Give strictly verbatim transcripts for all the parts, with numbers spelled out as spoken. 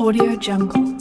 AudioJungle.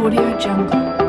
AudioJungle.